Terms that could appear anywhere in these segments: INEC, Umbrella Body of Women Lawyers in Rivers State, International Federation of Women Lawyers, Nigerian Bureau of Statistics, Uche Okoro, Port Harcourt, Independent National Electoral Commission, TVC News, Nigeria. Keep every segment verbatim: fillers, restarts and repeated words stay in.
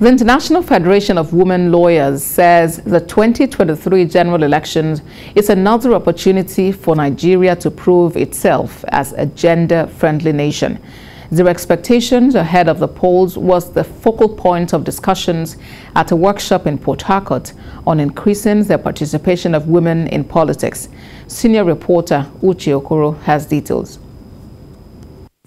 The International Federation of Women Lawyers says the twenty twenty-three general election is another opportunity for Nigeria to prove itself as a gender-friendly nation. Their expectations ahead of the polls was the focal point of discussions at a workshop in Port Harcourt on increasing the participation of women in politics. Senior reporter Uche Okoro has details.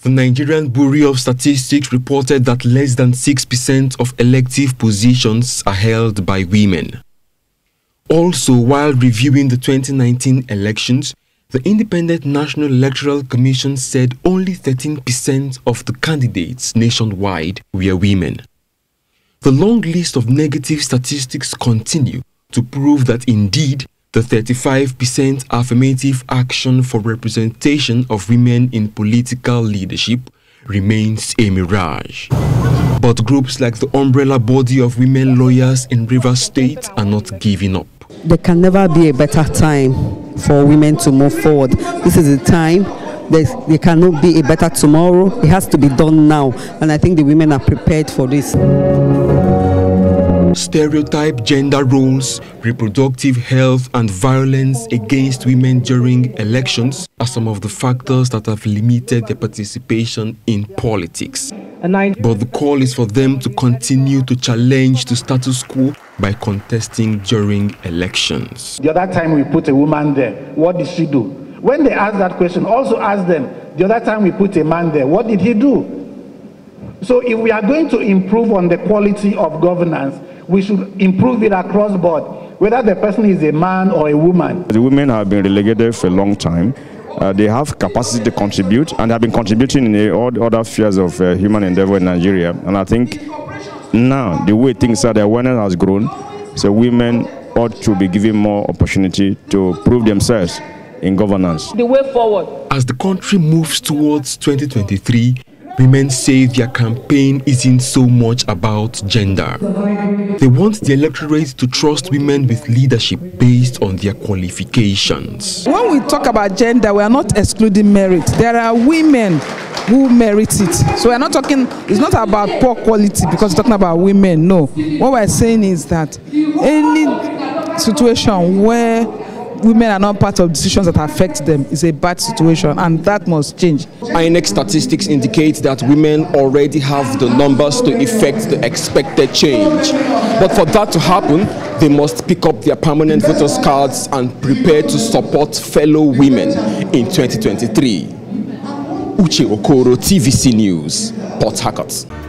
The Nigerian Bureau of Statistics reported that less than six percent of elective positions are held by women. Also, while reviewing the twenty nineteen elections, the Independent National Electoral Commission said only thirteen percent of the candidates nationwide were women. The long list of negative statistics continue to prove that indeed, the thirty-five percent affirmative action for representation of women in political leadership remains a mirage. But groups like the Umbrella Body of Women Lawyers in Rivers State are not giving up. There can never be a better time for women to move forward. This is the time. There's, there cannot be a better tomorrow. It has to be done now. And I think the women are prepared for this. Stereotype gender roles, reproductive health and violence against women during elections are some of the factors that have limited their participation in politics. But the call is for them to continue to challenge the status quo by contesting during elections. The other time we put a woman there, what did she do? When they ask that question, also ask them, the other time we put a man there, what did he do? So if we are going to improve on the quality of governance, we should improve it across the board, whether the person is a man or a woman. The women have been relegated for a long time. Uh, they have capacity to contribute, and they have been contributing in all other spheres of uh, human endeavor in Nigeria. And I think now, the way things are, the awareness has grown, so women ought to be given more opportunity to prove themselves in governance. The way forward. As the country moves towards twenty twenty-three, women say their campaign isn't so much about gender. They want the electorate to trust women with leadership based on their qualifications. When we talk about gender, we are not excluding merit. There are women who merit it. So we're not talking, it's not about poor quality because we're talking about women, no. What we're saying is that any situation where women are not part of decisions that affect them is a bad situation, and that must change. I N E C statistics indicate that women already have the numbers to effect the expected change. But for that to happen, they must pick up their permanent voters' cards and prepare to support fellow women in twenty twenty-three. Uche Okoro, T V C News, Port Harcourt.